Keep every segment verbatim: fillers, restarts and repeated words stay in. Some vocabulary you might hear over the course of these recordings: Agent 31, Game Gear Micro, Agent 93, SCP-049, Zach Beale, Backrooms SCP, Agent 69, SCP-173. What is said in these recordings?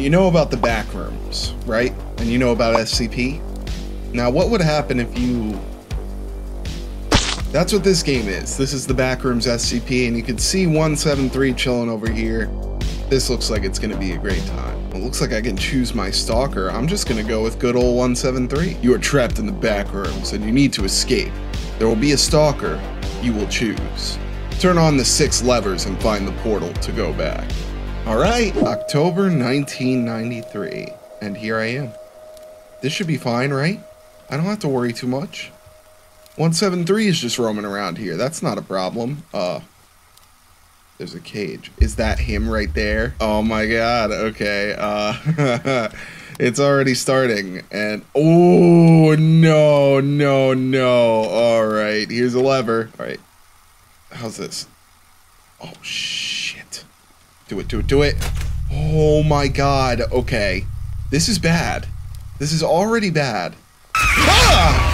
you know about the back rooms, right? And you know about S C P. Now, what would happen if you... That's what this game is. This is the Backrooms S C P, and you can see one seven three chilling over here. This looks like it's gonna be a great time. It looks like I can choose my stalker. I'm just gonna go with good old one seven three. You are trapped in the Backrooms, and you need to escape. There will be a stalker. You will choose. Turn on the six levers and find the portal to go back. All right, October nineteen ninety-three, and here I am. This should be fine, right? I don't have to worry too much. one seven three is just roaming around here. That's not a problem. Uh, there's a cage. Is that him right there? Oh my god, okay. Uh, it's already starting, and oh, no, no, no. All right, here's a lever. All right, how's this? Oh, shit. Do it, do it, do it. Oh my god, okay. This is bad. This is already bad. Ah!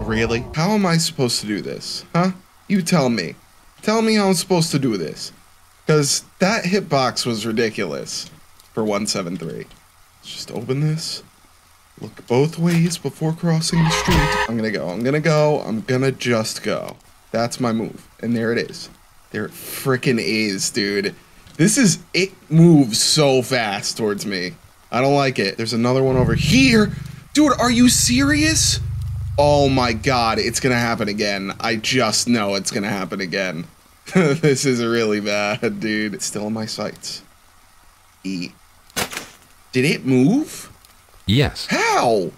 Really? How am I supposed to do this? Huh? You tell me. Tell me how I'm supposed to do this. Because that hitbox was ridiculous for one seven three. Let's just open this. Look both ways before crossing the street. I'm going to go. I'm going to go. I'm going to just go. That's my move. And there it is. There it frickin' is, dude. This is... It moves so fast towards me. I don't like it. There's another one over here. Dude, are you serious? Oh my god, it's gonna happen again. I just know it's gonna happen again. This is really bad, dude. It's still in my sights. E. Did it move? Yes. How?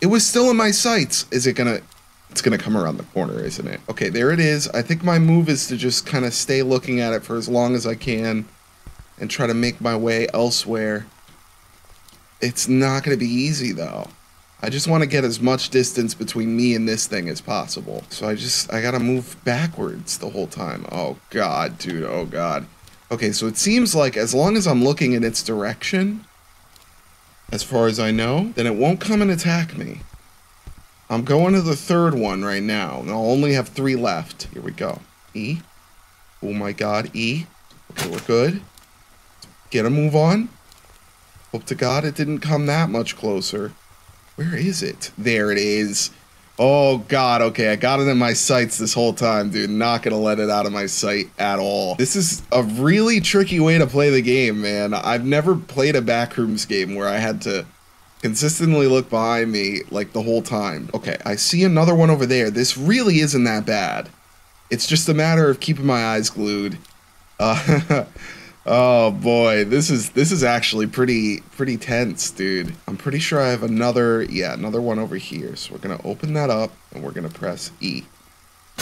It was still in my sights. Is it gonna... It's gonna come around the corner, isn't it? Okay, there it is. I think my move is to just kind of stay looking at it for as long as I can and try to make my way elsewhere. It's not gonna be easy, though. I just want to get as much distance between me and this thing as possible. So I just, I gotta move backwards the whole time. Oh god, dude, oh god. Okay, so it seems like as long as I'm looking in its direction, as far as I know, then it won't come and attack me. I'm going to the third one right now, and I'll only have three left. Here we go. E. Oh my god, E. Okay, we're good. Get a move on. Hope to god it didn't come that much closer. Where is it? There it is. Oh god, okay, I got it in my sights this whole time, dude. Not gonna let it out of my sight at all. This is a really tricky way to play the game, man. I've never played a Backrooms game where I had to consistently look behind me, like, the whole time. Okay, I see another one over there. This really isn't that bad. It's just a matter of keeping my eyes glued. Uh, Oh boy, this is this is actually pretty pretty tense, dude. I'm pretty sure I have another, yeah, another one over here. So we're gonna open that up and we're gonna press E.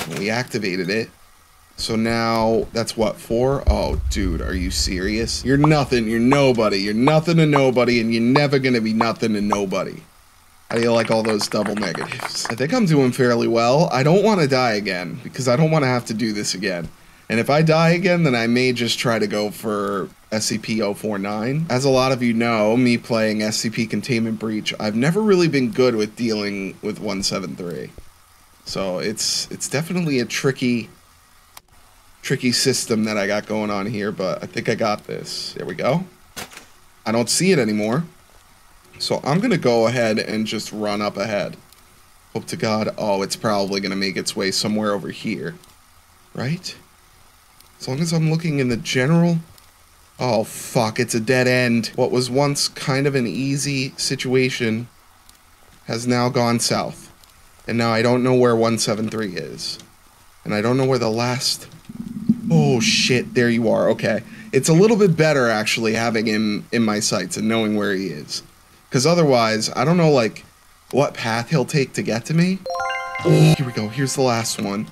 And we activated it. So now that's what, four? Oh dude, are you serious? You're nothing, you're nobody, you're nothing to nobody, and you're never gonna be nothing to nobody. How do you like all those double negatives? I think I'm doing fairly well. I don't wanna die again because I don't wanna have to do this again. And if I die again, then I may just try to go for S C P zero four nine. As a lot of you know, me playing S C P Containment Breach, I've never really been good with dealing with one seven three. So it's it's definitely a tricky, tricky system that I got going on here, but I think I got this. There we go. I don't see it anymore. So I'm gonna go ahead and just run up ahead. Hope to god, oh, it's probably gonna make its way somewhere over here, right? As long as I'm looking in the general... Oh, fuck, it's a dead end. What was once kind of an easy situation has now gone south. And now I don't know where one seven three is. And I don't know where the last... Oh, shit, there you are, okay. It's a little bit better, actually, having him in my sights and knowing where he is. Because otherwise, I don't know, like, what path he'll take to get to me. Oh, here we go, here's the last one.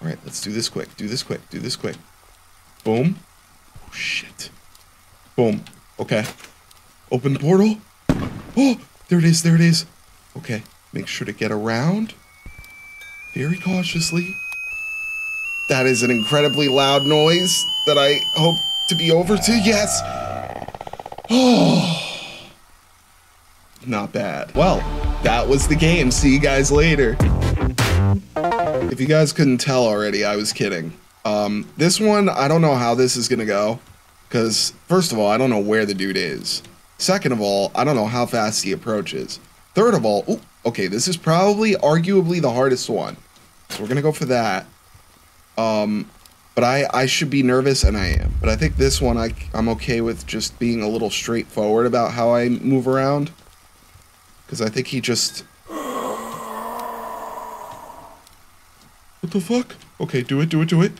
All right, let's do this quick, do this quick, do this quick. Boom. Oh, shit. Boom. Okay. Open the portal. Oh, there it is, there it is. Okay. Make sure to get around. Very cautiously. That is an incredibly loud noise that I hope to be over to. Yes. Oh. Not bad. Well, that was the game. See you guys later. If you guys couldn't tell already, I was kidding. Um, this one, I don't know how this is gonna go. Because, first of all, I don't know where the dude is. Second of all, I don't know how fast he approaches. Third of all, ooh, okay, this is probably arguably the hardest one. So we're going to go for that. Um, but I, I should be nervous, and I am. But I think this one I, I'm okay with just being a little straightforward about how I move around. Because I think he just... What the fuck? Okay, do it, do it, do it.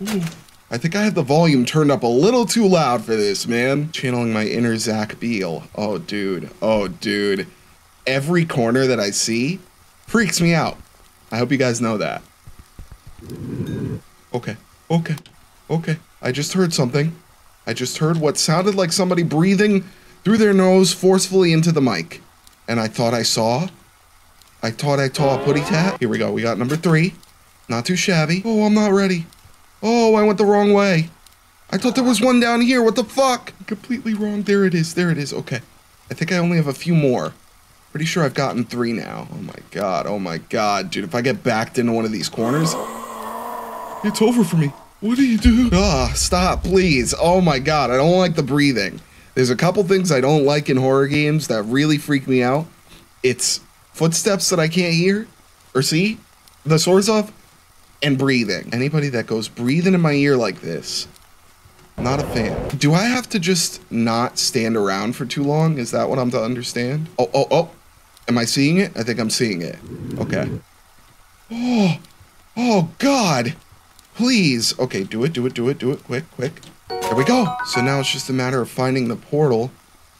Ooh. I think I had the volume turned up a little too loud for this, man. Channeling my inner Zach Beale. Oh, dude. Oh, dude. Every corner that I see freaks me out. I hope you guys know that. Okay. Okay. Okay. I just heard something. I just heard what sounded like somebody breathing through their nose forcefully into the mic. And I thought I saw. I thought I saw a putty tat. Here we go. We got number three. Not too shabby. Oh, I'm not ready. Oh, I went the wrong way. I thought there was one down here. What the fuck? I'm completely wrong. There it is. There it is. Okay. I think I only have a few more. Pretty sure I've gotten three now. Oh my god. Oh my god, dude. If I get backed into one of these corners, it's over for me. What do you do? Ah, stop, please. Oh my god. I don't like the breathing. There's a couple things I don't like in horror games that really freak me out. It's footsteps that I can't hear or see the source of. And breathing. Anybody that goes breathing in my ear like this, not a fan. Do I have to just not stand around for too long? Is that what I'm to understand? Oh, oh, oh. Am I seeing it? I think I'm seeing it. Okay. Oh, oh God, please. Okay, do it, do it, do it, do it. Quick, quick. There we go. So now it's just a matter of finding the portal,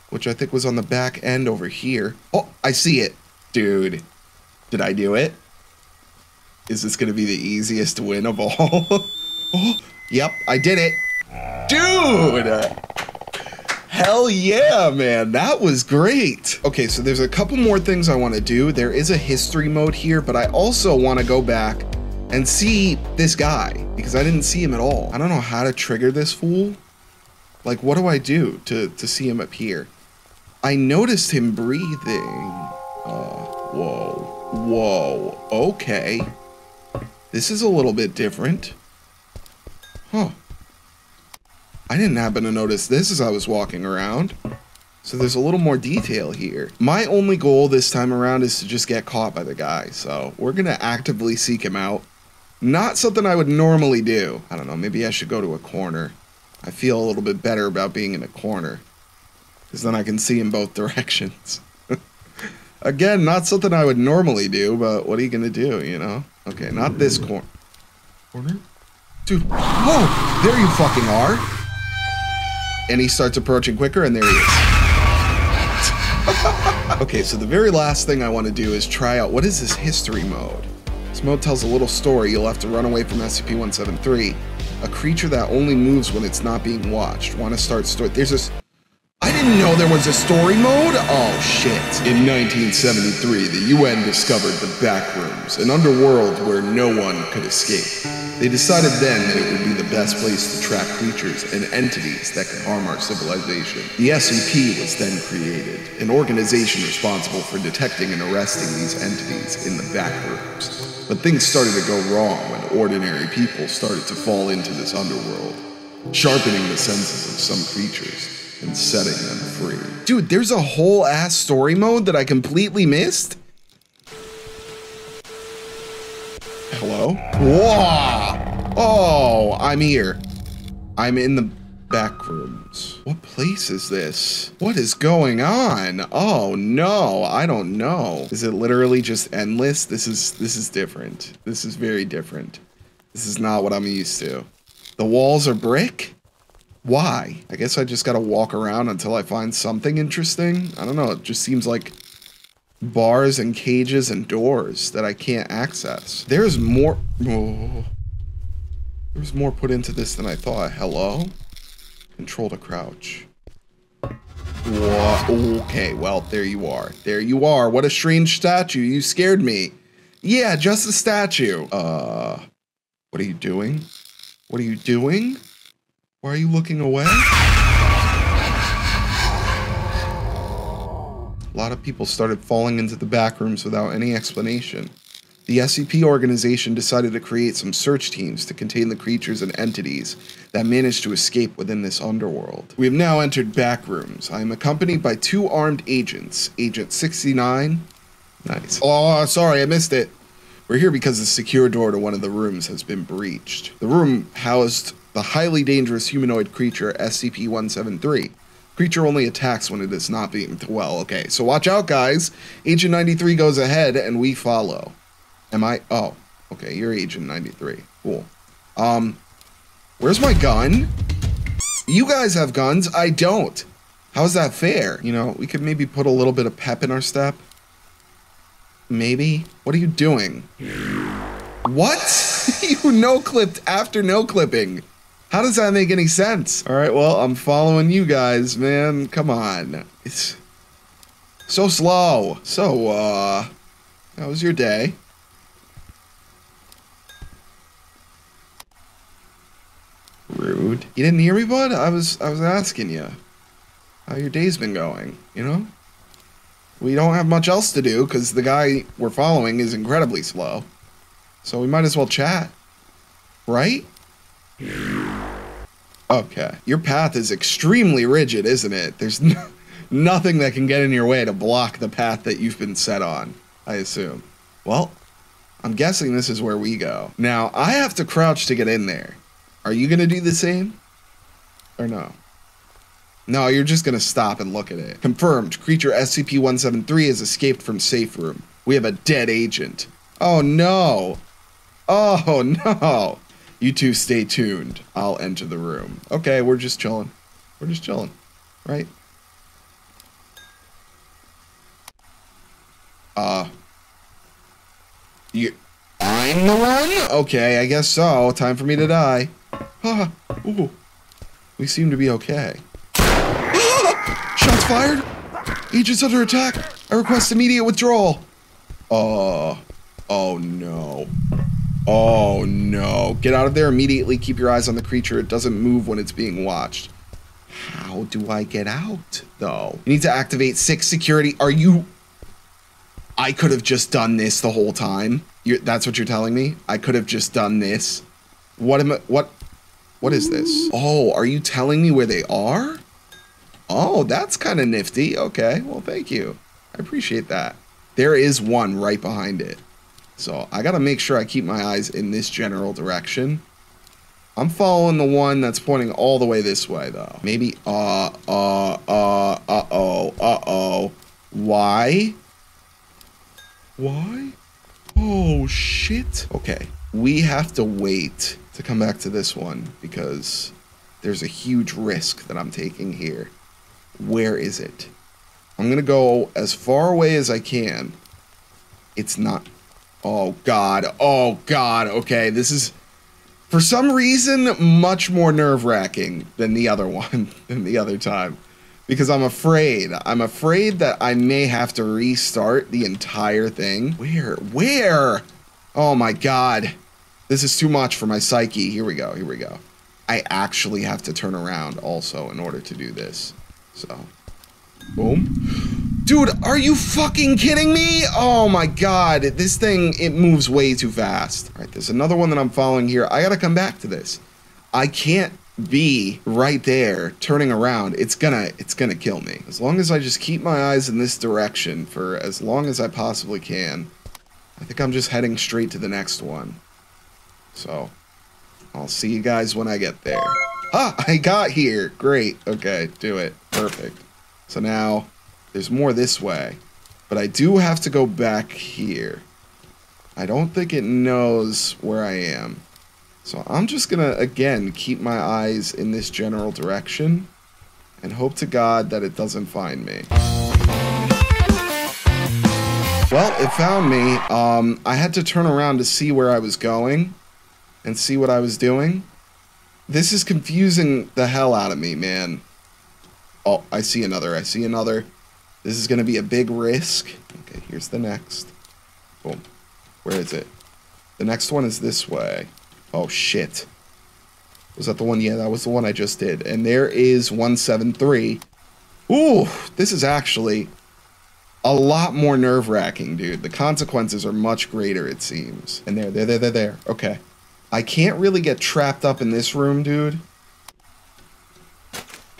which I think was on the back end over here. Oh, I see it. Dude, did I do it? Is this going to be the easiest win of all? Oh, yep, I did it. Dude! Hell yeah, man. That was great. Okay, so there's a couple more things I want to do. There is a history mode here, but I also want to go back and see this guy because I didn't see him at all. I don't know how to trigger this fool. Like, what do I do to, to see him up here? I noticed him breathing. Uh, whoa. Whoa. Okay. This is a little bit different. Huh. I didn't happen to notice this as I was walking around. So there's a little more detail here. My only goal this time around is to just get caught by the guy. So we're going to actively seek him out. Not something I would normally do. I don't know. Maybe I should go to a corner. I feel a little bit better about being in a corner. Because then I can see in both directions. Again, not something I would normally do, but what are you going to do, you know? Okay, not this corner. Corner? Dude. Oh, there you fucking are. And he starts approaching quicker, and there he is. Okay, so the very last thing I want to do is try out, what is this history mode? This mode tells a little story. You'll have to run away from S C P one seventy-three, a creature that only moves when it's not being watched. Want to start story? There's this... I didn't know there was a story mode? Oh, shit. In nineteen seventy-three, the U N discovered the Backrooms, an underworld where no one could escape. They decided then that it would be the best place to trap creatures and entities that could harm our civilization. The S C P was then created, an organization responsible for detecting and arresting these entities in the Backrooms. But things started to go wrong when ordinary people started to fall into this underworld, sharpening the senses of some creatures and setting them free. Dude, there's a whole ass story mode that I completely missed? Hello? Whoa! Oh, I'm here. I'm in the back rooms. What place is this? What is going on? Oh no, I don't know. Is it literally just endless? This is, this is different. This is very different. This is not what I'm used to. The walls are brick? Why? I guess I just gotta walk around until I find something interesting. I don't know, it just seems like bars and cages and doors that I can't access. There's more... Oh, there's more put into this than I thought. Hello? Control to crouch. Whoa. Okay, well, there you are. There you are. What a strange statue. You scared me. Yeah, just a statue. Uh, what are you doing? What are you doing? Why are you looking away? A lot of people started falling into the back rooms without any explanation. The S C P organization decided to create some search teams to contain the creatures and entities that managed to escape within this underworld. We have now entered Backrooms. I am accompanied by two armed agents, Agent sixty-nine. Nice. Oh, sorry, I missed it. We're here because the secure door to one of the rooms has been breached. The room housed the highly dangerous humanoid creature S C P one seventy-three. Creature only attacks when it is not being... Well, okay, so watch out, guys. Agent ninety-three goes ahead and we follow. Am I? Oh, okay. You're Agent ninety-three. Cool. Um, where's my gun? You guys have guns. I don't. How's that fair? You know, we could maybe put a little bit of pep in our step. Maybe. What are you doing? What? You no-clipped after no-clipping. How does that make any sense? All right. Well, I'm following you guys, man. Come on. It's so slow. So, uh, how was your day? Rude. You didn't hear me, bud? I was I was asking you how your day's been going, you know? We don't have much else to do because the guy we're following is incredibly slow. So we might as well chat. Right? Okay. Your path is extremely rigid, isn't it? There's no, nothing that can get in your way to block the path that you've been set on, I assume. Well, I'm guessing this is where we go. Now, I have to crouch to get in there. Are you going to do the same? Or no? No, you're just going to stop and look at it. Confirmed. Creature S C P one seventy-three has escaped from safe room. We have a dead agent. Oh, no. Oh, no. You two stay tuned. I'll enter the room. Okay, we're just chilling. We're just chilling. Right? Uh. You... I'm the one? Okay, I guess so. Time for me to die. Ah, ooh. We seem to be okay. Ah! Shots fired! Agent's under attack! I request immediate withdrawal! Uh, oh no. Oh no. Get out of there immediately. Keep your eyes on the creature. It doesn't move when it's being watched. How do I get out, though? You need to activate six security. Are you... I could have just done this the whole time. You're, that's what you're telling me? I could have just done this. What am I, what, what is this? Oh, are you telling me where they are? Oh, that's kind of nifty. Okay, well, thank you. I appreciate that. There is one right behind it. So I gotta make sure I keep my eyes in this general direction. I'm following the one that's pointing all the way this way, though. Maybe, uh, uh, uh, uh-oh, uh-oh. Why? Why? Oh, shit. Okay, we have to wait to come back to this one because there's a huge risk that I'm taking here. Where is it? I'm going to go as far away as I can. It's not... Oh, God. Oh, God. Okay, this is, for some reason, much more nerve-wracking than the other one, than the other time. Because I'm afraid. I'm afraid that I may have to restart the entire thing. Where? Where? Oh my god. This is too much for my psyche. Here we go. Here we go. I actually have to turn around also in order to do this. So. Boom. Dude, are you fucking kidding me? Oh my god. This thing, it moves way too fast. Alright, there's another one that I'm following here. I gotta come back to this. I can't be right there turning around. It's gonna it's gonna kill me. As long as I just keep my eyes in this direction for as long as I possibly can, I think I'm just heading straight to the next one. So I'll see you guys when I get there. Ah, I got here. Great. Okay, do it. Perfect. So now there's more this way, but I do have to go back here. I don't think it knows where I am. So I'm just gonna, again, keep my eyes in this general direction and hope to God that it doesn't find me. Well, it found me. Um, I had to turn around to see where I was going and see what I was doing. This is confusing the hell out of me, man. Oh, I see another, I see another. This is gonna be a big risk. Okay, here's the next. Boom. Where is it? The next one is this way. Oh, shit. Was that the one? Yeah, that was the one I just did. And there is one seven three. Ooh, this is actually a lot more nerve-wracking, dude. The consequences are much greater, it seems. And there, there, there, there, there. Okay. I can't really get trapped up in this room, dude.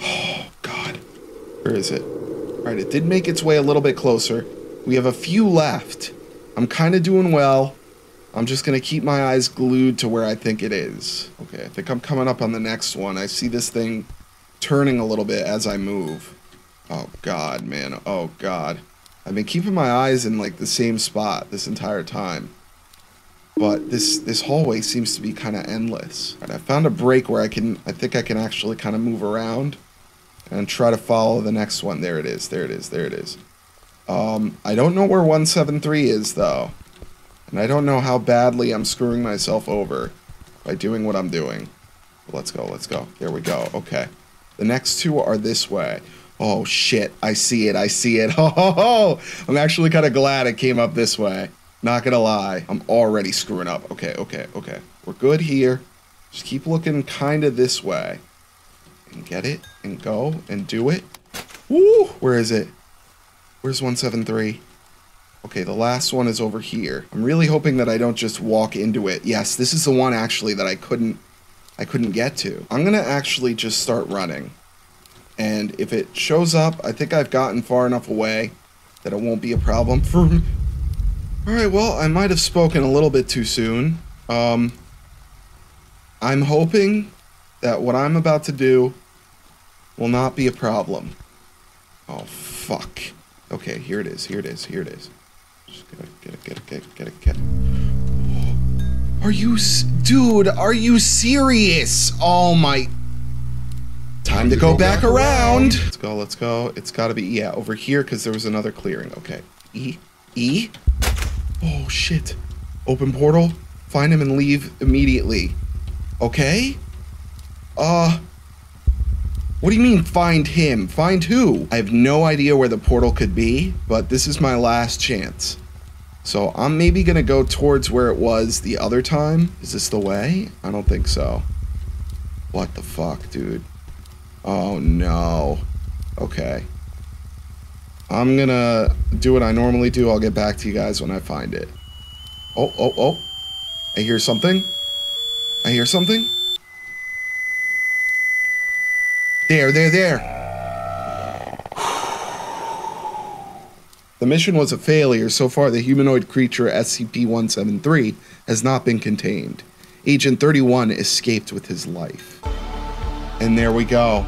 Oh, God. Where is it? All right, it did make its way a little bit closer. We have a few left. I'm kind of doing well. I'm just going to keep my eyes glued to where I think it is. Okay, I think I'm coming up on the next one. I see this thing turning a little bit as I move. Oh, God, man. Oh, God. I've been keeping my eyes in, like, the same spot this entire time. But this, this hallway seems to be kind of endless. All right, I found a break where I can, I think I can actually kind of move around and try to follow the next one. There it is. There it is. There it is. Um, I don't know where one seventy-three is, though. And I don't know how badly I'm screwing myself over by doing what I'm doing. Let's go. Let's go. There we go. Okay. The next two are this way. Oh, shit. I see it. I see it. Oh, ho, ho. I'm actually kind of glad it came up this way. Not gonna lie. I'm already screwing up. Okay, okay, okay. We're good here. Just keep looking kind of this way. And get it. And go. And do it. Woo! Where is it? Where's one seventy-three? Okay, the last one is over here. I'm really hoping that I don't just walk into it. Yes, this is the one actually that I couldn't... I couldn't get to. I'm gonna actually just start running. And if it shows up, I think I've gotten far enough away that it won't be a problem for me. Alright, well, I might have spoken a little bit too soon. Um, I'm hoping that what I'm about to do will not be a problem. Oh, fuck. Okay, here it is, here it is, here it is. Just gotta get it, get it, get it, get it, get it. Are you... Dude, are you serious? Oh my... Time to go back around. Let's go, let's go. It's got to be, yeah, over here because there was another clearing. Okay. E? E? Oh, shit. Open portal. Find him and leave immediately. Okay? Uh... What do you mean find him? Find who? I have no idea where the portal could be, but this is my last chance. So I'm maybe going to go towards where it was the other time. Is this the way? I don't think so. What the fuck, dude? Oh, no. Okay. I'm gonna do what I normally do. I'll get back to you guys when I find it. Oh, oh, oh. I hear something. I hear something. There, there, there. The mission was a failure. So far, the humanoid creature S C P one seventy-three has not been contained. Agent thirty-one escaped with his life. And there we go.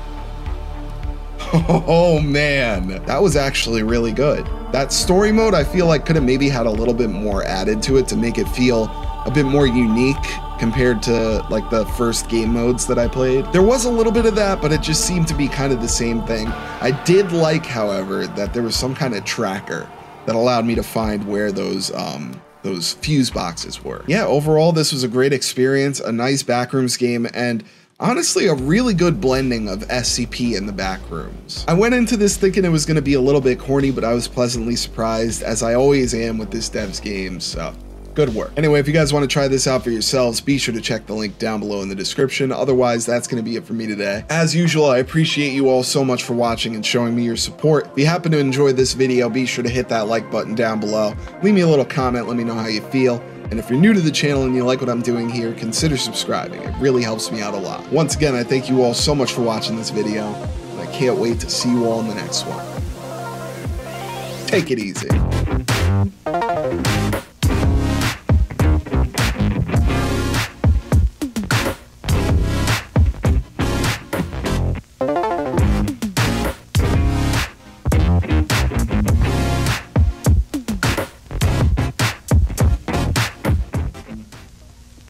Oh, man. That was actually really good. That story mode, I feel like could have maybe had a little bit more added to it to make it feel a bit more unique compared to like the first game modes that I played. There was a little bit of that, but it just seemed to be kind of the same thing. I did like, however, that there was some kind of tracker that allowed me to find where those, um, those fuse boxes were. Yeah, overall, this was a great experience, a nice Backrooms game, and honestly, a really good blending of S C P and the Backrooms. I went into this thinking it was going to be a little bit corny, but I was pleasantly surprised, as I always am with this dev's game, so good work. Anyway, if you guys want to try this out for yourselves, be sure to check the link down below in the description. Otherwise, that's going to be it for me today. As usual, I appreciate you all so much for watching and showing me your support. If you happen to enjoy this video, be sure to hit that like button down below. Leave me a little comment, let me know how you feel. And if you're new to the channel and you like what I'm doing here, consider subscribing. It really helps me out a lot. Once again, I thank you all so much for watching this video, and I can't wait to see you all in the next one. Take it easy.